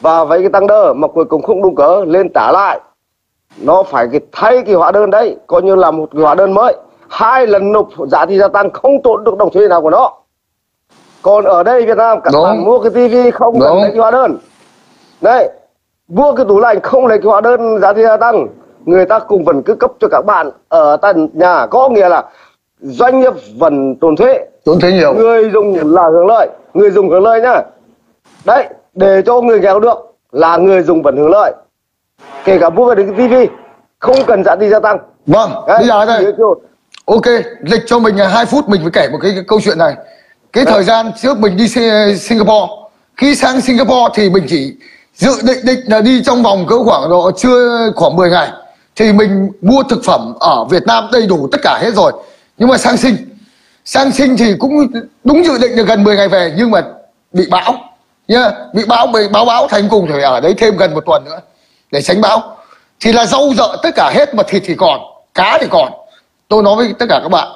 và với cái tăng đơ mà cuối cùng không đúng cỡ lên trả lại, nó phải cái thay cái hóa đơn đấy, coi như là một cái hóa đơn mới, hai lần nộp giá trị gia tăng, không trốn được đồng thuế nào của nó. Còn ở đây Việt Nam, các bạn mua cái tivi không cần lấy cái hóa đơn, đấy, mua cái tủ lạnh không lấy cái hóa đơn giá trị gia tăng, người ta cùng vẫn cứ cấp cho các bạn ở tại nhà, có nghĩa là doanh nghiệp vẫn tốn thuế, tốn thuế nhiều, người dùng là hưởng lợi, người dùng hưởng lợi nhá. Đấy, để cho người nghèo được là người dùng vẫn hưởng lợi, kể cả mua về cái tivi không cần giá trị gia tăng. Vâng, đấy, bây giờ đây. Ok, lịch cho mình hai phút mình mới kể một cái, cái câu chuyện này. Cái đấy, thời gian trước mình đi Singapore. Khi sang Singapore thì mình chỉ dự định định là đi trong vòng cỡ khoảng độ chưa khoảng mười ngày thì mình mua thực phẩm ở Việt Nam đầy đủ tất cả hết rồi. Nhưng mà sang Sing, sang Sing thì cũng đúng dự định được gần mười ngày về, nhưng mà bị bão nhá, yeah, bị bão bị báo bão thành cùng phải ở đấy thêm gần một tuần nữa để tránh bão. Thì là rau dợ tất cả hết, mà thịt thì còn, cá thì còn. Tôi nói với tất cả các bạn,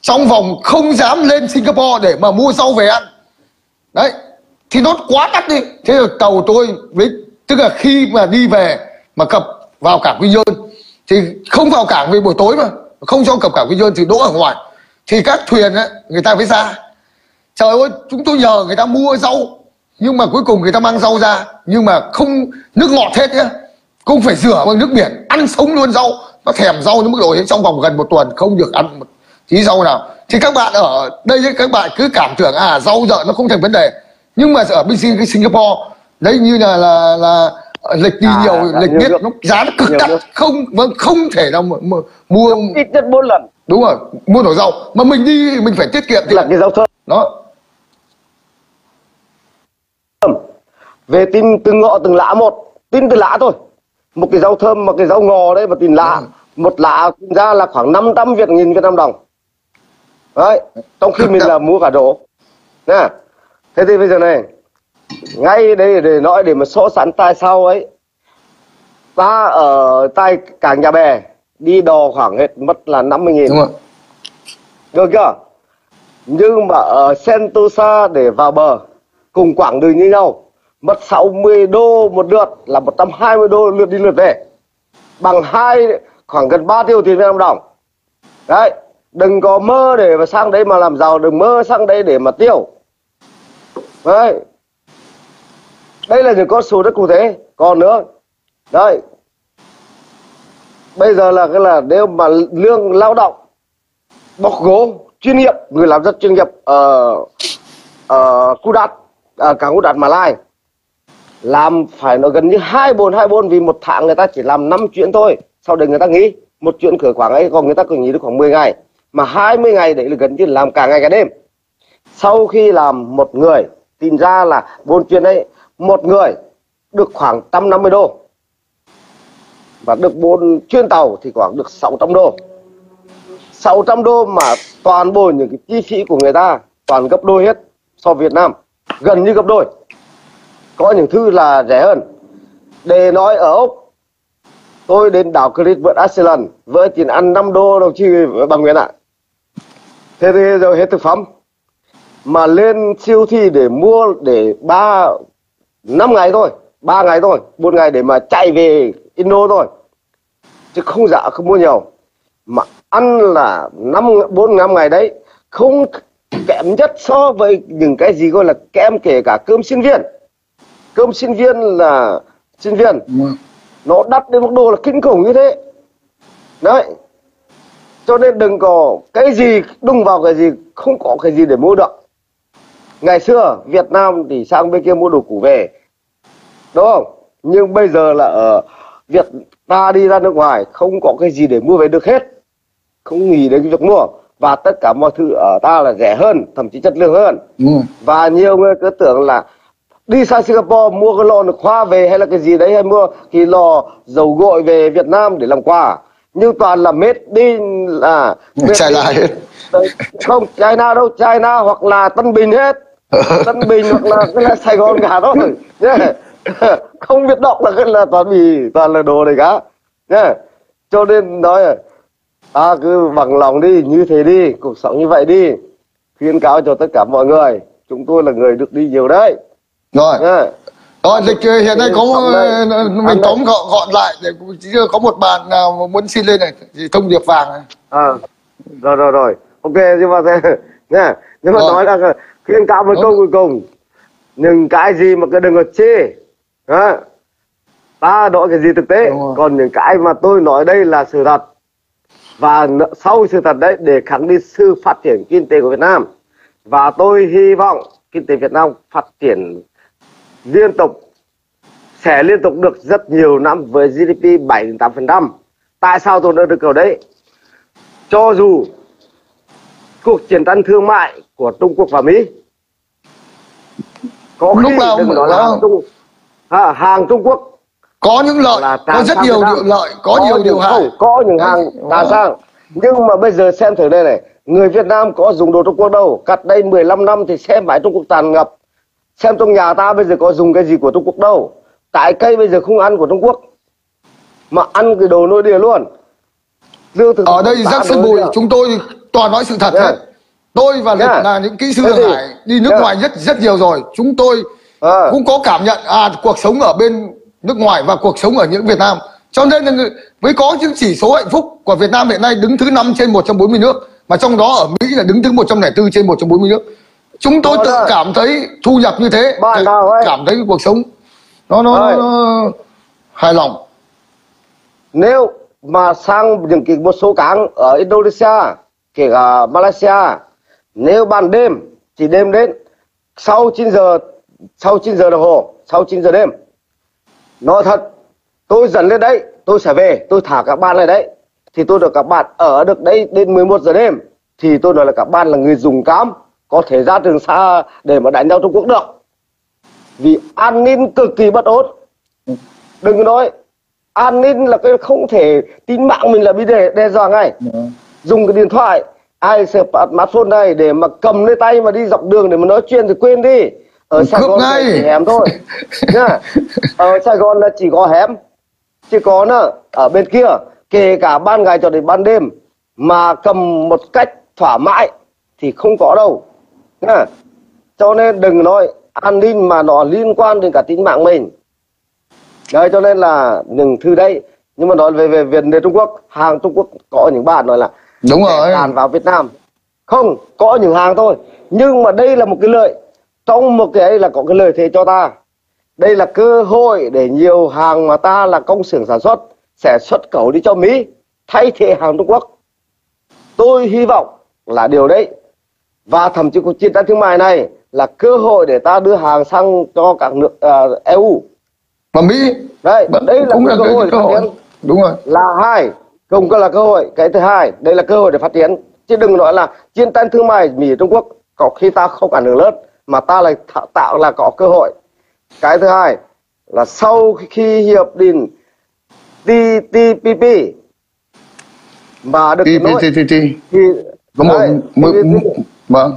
trong vòng không dám lên Singapore để mà mua rau về ăn. Đấy, thì nó quá đắt đi. Thế là tàu tôi, với, tức là khi mà đi về mà cập vào cảng Quy Nhơn, thì không vào cảng về buổi tối mà, không cho cập cảng Quy Nhơn thì đỗ ở ngoài. Thì các thuyền ấy, người ta mới ra. Trời ơi, chúng tôi nhờ người ta mua rau, nhưng mà cuối cùng người ta mang rau ra, nhưng mà không, nước ngọt hết nhá, không phải rửa bằng nước biển, ăn sống luôn rau. Nó thèm rau đến mức độ trong vòng gần một tuần không được ăn một tí rau nào. Thì các bạn ở đây các bạn cứ cảm tưởng à rau dợ nó không thành vấn đề, nhưng mà ở bên Singapore đấy như là là, là lịch đi à, nhiều là, lịch biết nó giá nó cực đắt, không vâng không thể nào mua ít nhất bốn lần. Đúng rồi, mua nổi rau mà mình đi mình phải tiết kiệm thì là cái rau thơm đó. Về tin từng ngọ từng lã một, tin từ lã thôi. Một cái rau thơm, một cái rau ngò đấy, một tiền lạ, một lạ ra là khoảng năm trăm nghìn Việt Nam đồng. Đấy, trong khi mình là mua cả đổ. Nè, thế thì bây giờ này, ngay đây để nói để mà so sánh tại sao ấy, ta ở tại cảng Nhà Bè đi đò khoảng hết mất là năm mươi nghìn. Đúng rồi. Được chưa? Nhưng mà ở Sentosa để vào bờ cùng Quảng Ninh như nhau, mất sáu mươi đô một lượt là một trăm hai mươi đô lượt đi lượt về, bằng hai khoảng gần ba tiêu tiền Việt Nam đồng. Đấy, đừng có mơ để mà sang đấy mà làm giàu, đừng mơ sang đấy để mà tiêu. Đấy, đây là những con số rất cụ thể. Còn nữa, đấy, bây giờ là cái là nếu mà lương lao động bọc gỗ chuyên nghiệp, người làm rất chuyên nghiệp ở ở Kudat, ở cảng Kudat Mã Lai làm phải nó gần như hai bồn hai bồn vì một tháng người ta chỉ làm năm chuyến thôi, sau đấy người ta nghỉ một chuyến khởi khoảng ấy, còn người ta cứ nghỉ được khoảng mười ngày, mà hai mươi ngày đấy là gần như làm cả ngày cả đêm. Sau khi làm một người tìm ra là bốn chuyến ấy, một người được khoảng một trăm năm mươi đô, và được bốn chuyến tàu thì khoảng được sáu trăm đô. Sáu trăm đô mà toàn bộ những cái chi phí của người ta toàn gấp đôi hết so với Việt Nam, gần như gấp đôi, có những thứ là rẻ hơn. Để nói ở Úc, tôi đến đảo Crete vượt Iceland với tiền ăn năm đô đồng chí bằng Nguyễn ạ. Thế thì rồi hết thực phẩm mà lên siêu thị để mua để ba năm ngày thôi, ba ngày thôi, bốn ngày để mà chạy về Indo thôi, chứ không dạ không mua nhiều, mà ăn là năm bốn năm ngày đấy không kém nhất so với những cái gì gọi là kém, kể cả cơm sinh viên. Cơm sinh viên là sinh viên nó đắt đến mức độ là kinh khủng như thế đấy. Cho nên đừng có cái gì đung vào cái gì, không có cái gì để mua được. Ngày xưa Việt Nam thì sang bên kia mua đồ cũ về, đúng không? Nhưng bây giờ là ở Việt ta đi ra nước ngoài không có cái gì để mua về được hết, không nghĩ đến cái việc mua, và tất cả mọi thứ ở ta là rẻ hơn, thậm chí chất lượng hơn. Yeah. Và nhiều người cứ tưởng là đi sang Singapore mua cái lọ nước hoa về hay là cái gì đấy, hay mua cái lọ dầu gội về Việt Nam để làm quà, nhưng toàn là made in là China hết. Không, China đâu, China hoặc là Tân Bình hết. Tân Bình hoặc là cái là Sài Gòn cả thôi. Yeah. Không biết đọc là cái là toàn bị toàn là đồ này cả. Yeah. Cho nên nói là à, cứ bằng lòng đi, như thế đi, cuộc sống như vậy đi. Khuyến cáo cho tất cả mọi người, chúng tôi là người được đi nhiều đấy. Rồi, yeah. Rồi lịch hiện nay có mình tóm gọn, gọn lại để chưa có một bạn nào muốn xin lên này thì thông điệp vàng này. À, rồi rồi rồi, ok, nhưng mà thế nha, nhưng mà nói là khuyến cáo một câu cuối cùng, những cái gì mà cứ đừng có chê, à, ta nói cái gì thực tế, còn những cái mà tôi nói đây là sự thật. Và sau sự thật đấy để khẳng định sự phát triển kinh tế của Việt Nam. Và tôi hy vọng kinh tế Việt Nam phát triển liên tục, sẽ liên tục được rất nhiều năm với giê đê pê bảy đến tám phần trăm. Tại sao tôi đã được cầu đấy? Cho dù cuộc chiến tranh thương mại của Trung Quốc và Mỹ, có khi đừng nói là hàng Trung, à, hàng Trung Quốc có những lợi, có rất nhiều điều lợi, có, có nhiều điều hại, có những hàng tà sang. Nhưng mà bây giờ xem thử đây này, người Việt Nam có dùng đồ Trung Quốc đâu. Cắt đây mười lăm năm thì xem mãi Trung Quốc tàn ngập. Xem trong nhà ta bây giờ có dùng cái gì của Trung Quốc đâu. Tại cây bây giờ không ăn của Trung Quốc mà ăn cái đồ nội địa luôn. Ở đây rất sân bùi, chúng tôi toàn nói sự thật hết. Tôi và Lịch là những kỹ sư hàng hải đi nước ngoài rất rất nhiều rồi. Chúng tôi cũng có cảm nhận à cuộc sống ở bên nước ngoài và cuộc sống ở những Việt Nam, cho nên mới có những chỉ số hạnh phúc của Việt Nam hiện nay đứng thứ năm trên một trăm bốn mươi nước, mà trong đó ở Mỹ là đứng thứ một trăm lẻ bốn trên một trăm bốn mươi nước. Chúng tôi đó tự là cảm thấy thu nhập như thế, cảm thấy cuộc sống nó nó, nó hài lòng. Nếu mà sang những cái một số cảng ở Indonesia, kể cả Malaysia, nếu ban đêm thì đêm đến sau chín giờ, sau chín giờ đồng hồ, sau chín giờ đêm. Nói thật, tôi dẫn lên đấy, tôi sẽ về, tôi thả các bạn lại đấy, thì tôi được các bạn ở được đấy đến mười một giờ đêm. Thì tôi nói là các bạn là người dùng cám, có thể ra Trường Sa để mà đánh nhau Trung Quốc được. Vì an ninh cực kỳ bất ổn. Đừng nói an ninh là cái không thể tính mạng mình là bị đe, đe dọa ngay. Dùng cái điện thoại, ai sẽ smartphone này để mà cầm lên tay mà đi dọc đường để mà nói chuyện thì quên đi. Ở Sài Gòn là chỉ hẻm thôi. Nha. Ở Sài Gòn là chỉ có hẻm, chỉ có nữa. Ở bên kia kể cả ban ngày cho đến ban đêm mà cầm một cách thoải mái thì không có đâu. Nha. Cho nên đừng nói an ninh mà nó liên quan đến cả tính mạng mình. Đấy, cho nên là những thứ đấy. Nhưng mà nói về về Việt Nam Trung Quốc, hàng Trung Quốc có những bạn nói là đúng rồi, hàng vào Việt Nam không có những hàng thôi, nhưng mà đây là một cái lợi, trong một cái ấy là có cái lợi thế cho ta, đây là cơ hội để nhiều hàng mà ta là công xưởng sản xuất sẽ xuất khẩu đi cho Mỹ thay thế hàng Trung Quốc. Tôi hy vọng là điều đấy, và thậm chí cuộc chiến tranh thương mại này là cơ hội để ta đưa hàng sang cho các nước uh, e u và Mỹ. Đấy, đấy là, là cơ hội để phát triển. Đúng rồi. Là hai, cũng là cơ hội. Cái thứ hai, đây là cơ hội để phát triển. Chứ đừng nói là chiến tranh thương mại Mỹ Trung Quốc có khi ta không ảnh hưởng lớn, mà ta lại tạo là có cơ hội. Cái thứ hai là sau khi hiệp định tê tê pê pê mà được nói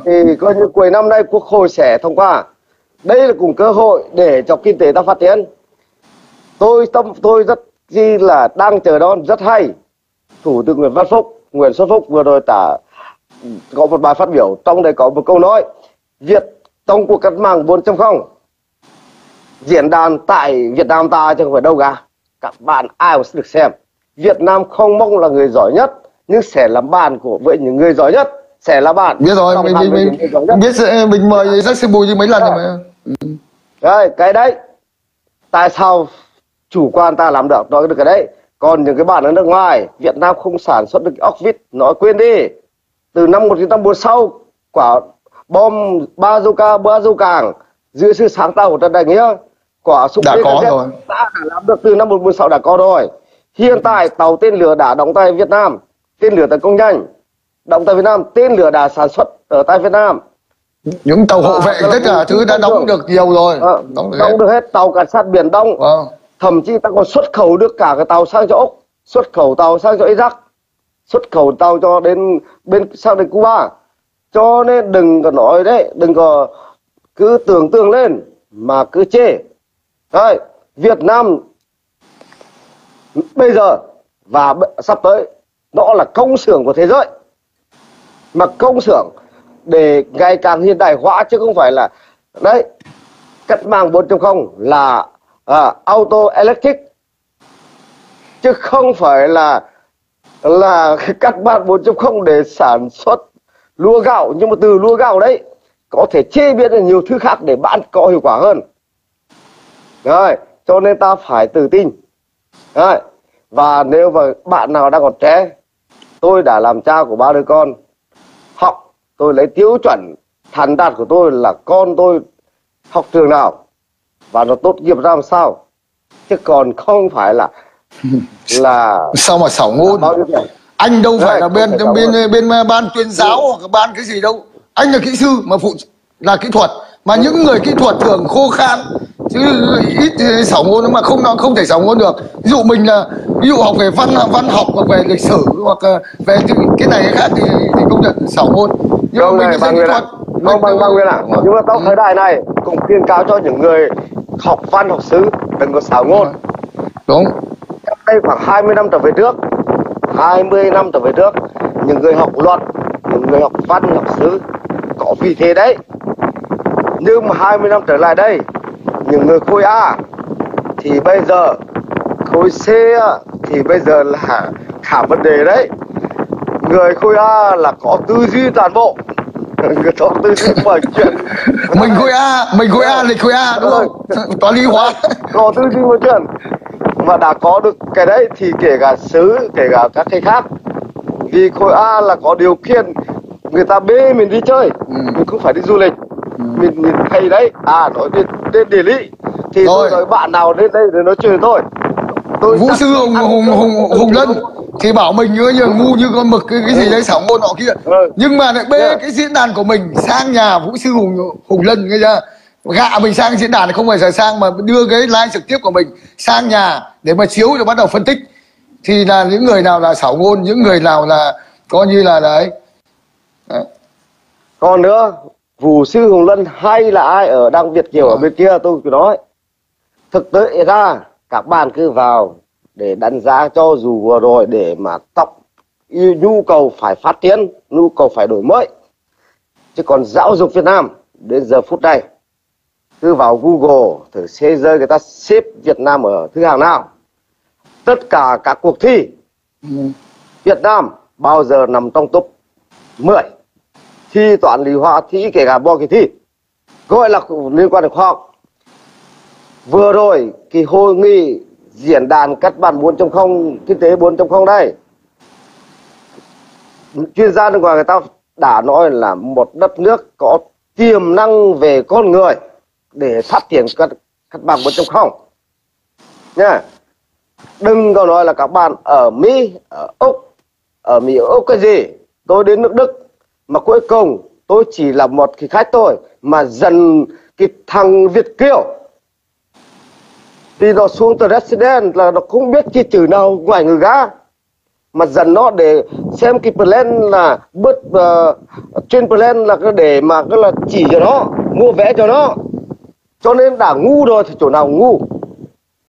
thì coi như cuối năm nay Quốc hội sẽ thông qua. Đây là cùng cơ hội để cho kinh tế ta phát triển. Tôi tâm tôi rất chi là đang chờ đón rất hay. Thủ tướng Nguyễn Văn Phúc, Nguyễn Xuân Phúc vừa rồi đã có một bài phát biểu, trong đây có một câu nói: Việt trong cuộc cách mạng bốn chấm không, diễn đàn tại Việt Nam ta chứ không phải đâu cả. Các bạn ai cũng sẽ được xem. Việt Nam không mong là người giỏi nhất, nhưng sẽ là bạn của với những người giỏi nhất, sẽ là bạn. Biết rồi, mình, mình, mình, mình biết sẽ, mình mời Jack Sibu như mấy lần rồi. Rồi. Mà. Rồi, cái đấy. Tại sao chủ quan ta làm được, nói được cái đấy. Còn những cái bạn ở nước ngoài, Việt Nam không sản xuất được ốc vít, nói quên đi. Từ năm một nghìn chín trăm bốn mươi sáu, quả bom bazooka bazooka dưới sự sáng tạo của Trần Đại Nghĩa, quả súng đã có rồi, đã làm được từ năm một nghìn chín trăm bốn mươi sáu đã có rồi. Hiện tại tàu tên lửa đã đóng tại Việt Nam, tên lửa tấn công nhanh đóng tại Việt Nam, tên lửa đã sản xuất ở tại Việt Nam, những tàu hộ vệ tất cả thứ đã đóng được nhiều rồi, đóng được hết, tàu cảnh sát biển Đông. Thậm chí ta còn xuất khẩu được cả cái tàu sang cho Úc, xuất khẩu tàu sang cho Iraq, xuất khẩu tàu cho đến bên sang đến Cuba. Cho nên đừng có nói đấy, đừng có cứ tưởng tượng lên mà cứ chê. Đấy, Việt Nam bây giờ và sắp tới đó là công xưởng của thế giới, mà công xưởng để ngày càng hiện đại hóa, chứ không phải là đấy. Cách mạng bốn chấm không là à, auto electric, chứ không phải là là cách mạng bốn chấm không để sản xuất lúa gạo. Nhưng mà từ lúa gạo đấy có thể chế biến được nhiều thứ khác để bạn có hiệu quả hơn. Rồi, cho nên ta phải tự tin. Đấy. Và nếu mà bạn nào đang còn trẻ, tôi đã làm cha của ba đứa con, học tôi lấy tiêu chuẩn thành đạt của tôi là con tôi học trường nào và nó tốt nghiệp ra làm sao, chứ còn không phải là là sao mà xảo ngôn. Anh đâu đấy, phải là bên bên bên, bên ban tuyên giáo ừ. hoặc ban cái gì đâu. Anh là kỹ sư mà phụ là kỹ thuật, mà ừ. những người kỹ thuật thường khô khan, chứ ít xảo ngôn mà không nó không thể xảo ngôn được. Ví dụ mình là ví dụ học về văn văn học hoặc về lịch sử hoặc về cái này cái khác thì, thì công nhận xảo ngôn. Nhưng mà mình này, là kỹ thuật. Không bằng bằng nguyên ạ. Nhưng mà trong thời đại này cũng khuyên cáo cho những người học văn học sử đừng có xảo ngôn. Đúng. Đây khoảng hai mươi năm trở về trước, hai mươi năm trở về trước, những người học luật, những người học văn học sử có vị thế đấy. Nhưng mà hai mươi năm trở lại đây, những người khối A thì bây giờ khối C thì bây giờ là cả vấn đề đấy. Người khối A là có tư duy toàn bộ, người có tư duy mọi chuyện. Mình khối A, mình khối A, lịch khối A đúng không? Toán lý hóa có tư duy mọi chuyện, mà đã có được cái đấy thì kể cả xứ, kể cả các cái khác. Vì khối A là có điều kiện, người ta bê mình đi chơi, ừ. mình không phải đi du lịch. Mình nhìn thấy đấy, à nói đến, đến địa lý thì rồi. Tôi nói bạn nào đến đây để nói chuyện với tôi, tôi Vũ Sư Hùng, Hùng, Hùng, Hùng Lân thì bảo mình như nhường ngu như con mực cái, cái gì đấy xảo ngôn họ kia, ừ. nhưng mà lại bê yeah. cái diễn đàn của mình sang nhà Vũ Sư Hùng, Hùng Lân nghe ra gạ mình sang diễn đàn, không phải giờ sang mà đưa cái live trực tiếp của mình sang nhà để mà chiếu rồi bắt đầu phân tích. Thì là những người nào là xảo ngôn, những người nào là coi như là đấy, đấy. Còn nữa, Vũ Sư Hùng Lân hay là ai ở đang Việt Kiều ở bên kia, tôi cứ nói thực tế ra các bạn cứ vào để đánh giá cho dù vừa rồi để mà tóc nhu cầu phải phát triển, nhu cầu phải đổi mới. Chứ còn giáo dục Việt Nam đến giờ phút này cứ vào Google thử thế giới người ta xếp Việt Nam ở thứ hạng nào. Tất cả các cuộc thi, Việt Nam bao giờ nằm trong top mười. Thi toán, lý hóa, thi kể cả bo kỳ thi, gọi là liên quan đến khoa học. Vừa rồi cái hội nghị diễn đàn cắt bản bốn chấm không, kinh tế bốn chấm không đây, chuyên gia nước ngoài người ta đã nói là một đất nước có tiềm năng về con người để phát triển các các bạn bốn chấm không nha. Đừng có nói là các bạn ở Mỹ, ở Úc, ở Mỹ, ở Úc cái gì. Tôi đến nước Đức mà cuối cùng tôi chỉ là một cái khách thôi, mà dần cái thằng Việt kiều thì nó xuống từ resident là nó không biết cái chữ nào ngoài người gá, mà dần nó để xem cái plan là bớt uh, trên plan là cái để mà cái là chỉ cho nó mua vé cho nó, cho nên đã ngu rồi thì chỗ nào ngu.